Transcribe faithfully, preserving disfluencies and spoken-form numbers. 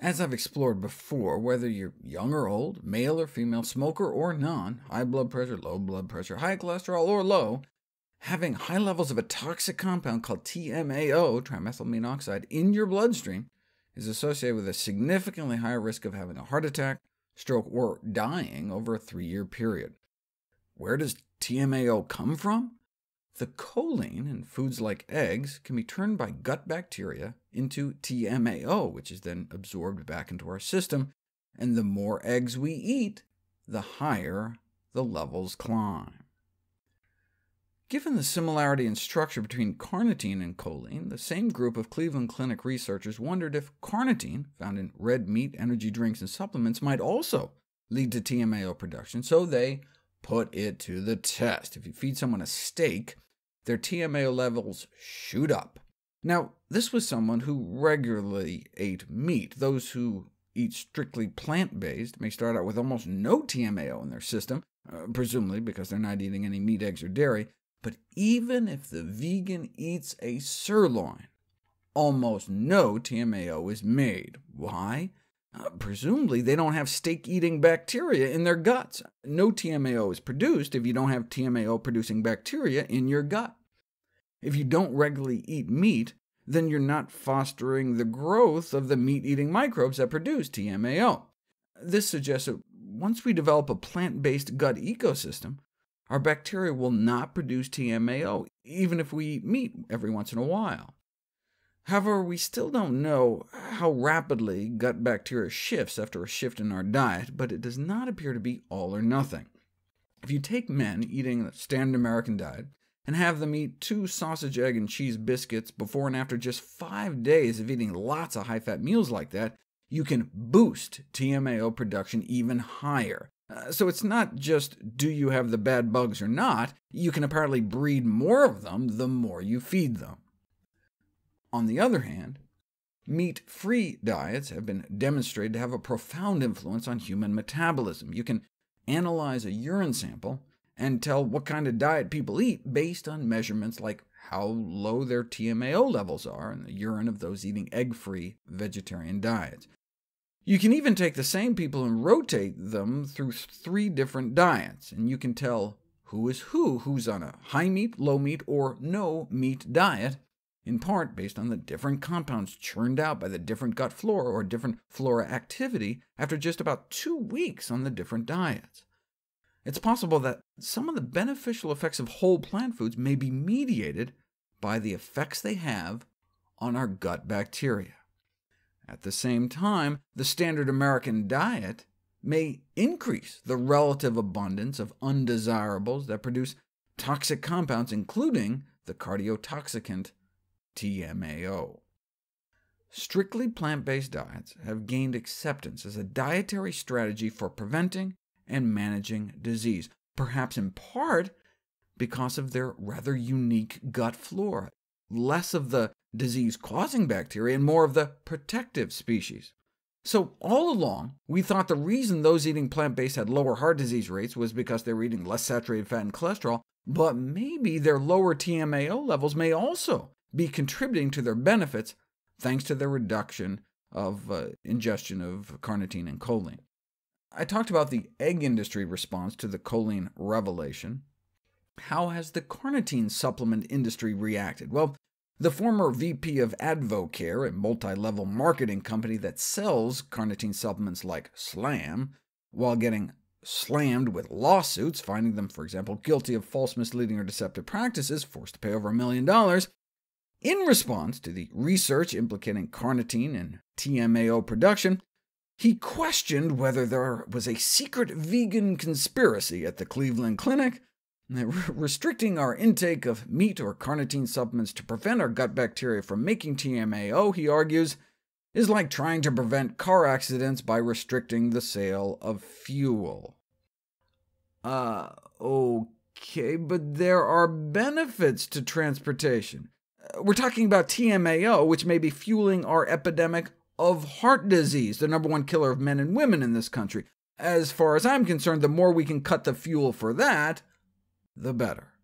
As I've explored before, whether you're young or old, male or female, smoker or non, high blood pressure, low blood pressure, high cholesterol or low, having high levels of a toxic compound called T M A O, trimethylamine oxide, in your bloodstream is associated with a significantly higher risk of having a heart attack, stroke, or dying over a three-year period. Where does T M A O come from? The choline in foods like eggs can be turned by gut bacteria into T M A O, which is then absorbed back into our system, and the more eggs we eat, the higher the levels climb. Given the similarity in structure between carnitine and choline, the same group of Cleveland Clinic researchers wondered if carnitine, found in red meat, energy drinks, and supplements, might also lead to T M A O production, so they put it to the test. If you feed someone a steak, their T M A O levels shoot up. Now, this was someone who regularly ate meat. Those who eat strictly plant-based may start out with almost no T M A O in their system, uh, presumably because they're not eating any meat, eggs, or dairy. But even if the vegan eats a sirloin, almost no T M A O is made. Why? Uh, presumably they don't have steak-eating bacteria in their guts. No T M A O is produced if you don't have T M A O-producing bacteria in your gut. If you don't regularly eat meat, then you're not fostering the growth of the meat-eating microbes that produce T M A O. This suggests that once we develop a plant-based gut ecosystem, our bacteria will not produce T M A O, even if we eat meat every once in a while. However, we still don't know how rapidly gut bacteria shifts after a shift in our diet, but it does not appear to be all or nothing. If you take men eating the standard American diet and have them eat two sausage, egg, and cheese biscuits before and after just five days of eating lots of high-fat meals like that, you can boost T M A O production even higher. Uh, so it's not just do you have the bad bugs or not, you can apparently breed more of them the more you feed them. On the other hand, meat-free diets have been demonstrated to have a profound influence on human metabolism. You can analyze a urine sample and tell what kind of diet people eat based on measurements like how low their T M A O levels are in the urine of those eating egg-free vegetarian diets. You can even take the same people and rotate them through three different diets, and you can tell who is who, who's on a high meat, low meat, or no meat diet, in part based on the different compounds churned out by the different gut flora or different flora activity after just about two weeks on the different diets. It's possible that some of the beneficial effects of whole plant foods may be mediated by the effects they have on our gut bacteria. At the same time, the standard American diet may increase the relative abundance of undesirables that produce toxic compounds, including the cardiotoxicant T M A O. Strictly plant-based diets have gained acceptance as a dietary strategy for preventing and managing disease, perhaps in part because of their rather unique gut flora, less of the disease-causing bacteria and more of the protective species. So all along, we thought the reason those eating plant-based had lower heart disease rates was because they were eating less saturated fat and cholesterol, but maybe their lower T M A O levels may also be contributing to their benefits thanks to their reduction of uh, ingestion of carnitine and choline. I talked about the egg industry response to the choline revelation. How has the carnitine supplement industry reacted? Well, the former V P of Advocare, a multi-level marketing company that sells carnitine supplements like SLAM, while getting slammed with lawsuits, finding them, for example, guilty of false, misleading, or deceptive practices, forced to pay over a million dollars, in response to the research implicating carnitine and T M A O production, he questioned whether there was a secret vegan conspiracy at the Cleveland Clinic, restricting our intake of meat or carnitine supplements to prevent our gut bacteria from making T M A O, he argues, is like trying to prevent car accidents by restricting the sale of fuel. Uh, okay, but there are benefits to transportation. We're talking about T M A O, which may be fueling our epidemic of heart disease, the number one killer of men and women in this country. As far as I'm concerned, the more we can cut the fuel for that, the better.